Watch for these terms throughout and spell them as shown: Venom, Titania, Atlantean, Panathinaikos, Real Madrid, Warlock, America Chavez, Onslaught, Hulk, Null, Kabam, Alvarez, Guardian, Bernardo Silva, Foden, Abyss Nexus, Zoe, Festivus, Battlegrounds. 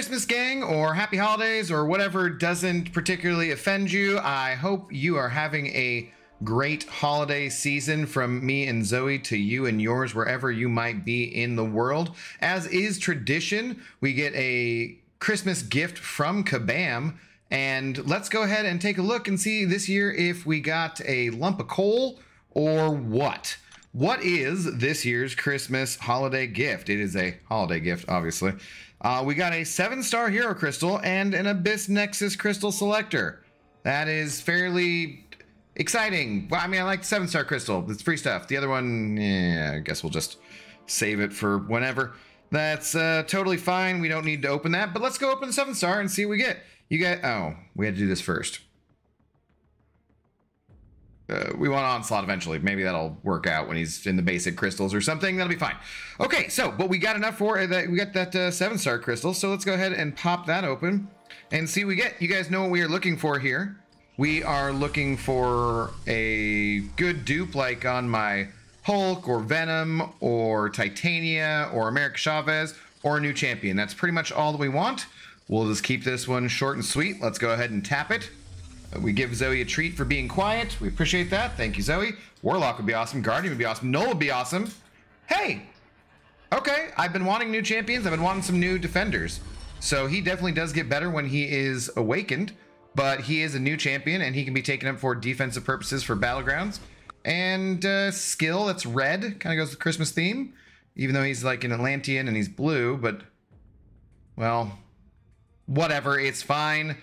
Christmas, gang, or happy holidays, or whatever doesn't particularly offend you. I hope you are having a great holiday season from me and Zoe to you and yours, wherever you might be in the world. As is tradition, we get a Christmas gift from Kabam, and let's go ahead and take a look and see this year if we got a lump of coal or what. What is this year's Christmas holiday gift? It is a holiday gift, obviously. We got a 7-star hero crystal and an Abyss Nexus crystal selector. That is fairly exciting. Well, I mean, I like the 7-star crystal. It's free stuff. The other one, yeah, I guess we'll just save it for whenever. That's totally fine. We don't need to open that, but let's go open the 7-star and see what we get. You get, oh, we had to do this first. We want Onslaught eventually. Maybe that'll work out when he's in the basic crystals or something. That'll be fine. Okay, so, but we got enough for that. We got that 7-star crystal. So let's go ahead and pop that open and see what we get. You guys know what we are looking for here. We are looking for a good dupe like on my Hulk or Venom or Titania or America Chavez or a new champion. That's pretty much all that we want. We'll just keep this one short and sweet. Let's go ahead and tap it. We give Zoe a treat for being quiet. We appreciate that. Thank you, Zoe. Warlock would be awesome. Guardian would be awesome. Null would be awesome. Hey! Okay, I've been wanting new champions. I've been wanting some new defenders. So he definitely does get better when he is awakened, but he is a new champion and he can be taken up for defensive purposes for battlegrounds. And skill, that's red. Kind of goes with the Christmas theme, even though he's like an Atlantean and he's blue, but, well, whatever, it's fine.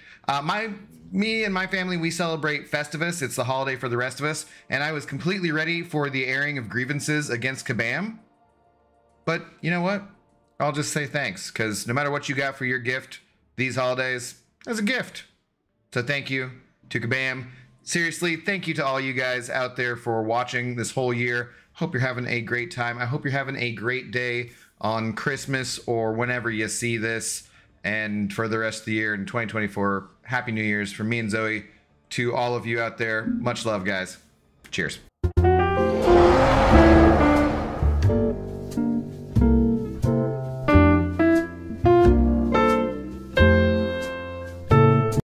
Me and my family, we celebrate Festivus. It's the holiday for the rest of us. And I was completely ready for the airing of grievances against Kabam. But you know what? I'll just say thanks, because no matter what you got for your gift, these holidays is a gift. So thank you to Kabam. Seriously, thank you to all you guys out there for watching this whole year. Hope you're having a great time. I hope you're having a great day on Christmas or whenever you see this. And for the rest of the year in 2024, Happy New Year's from me and Zoe to all of you out there. Much love, guys. Cheers.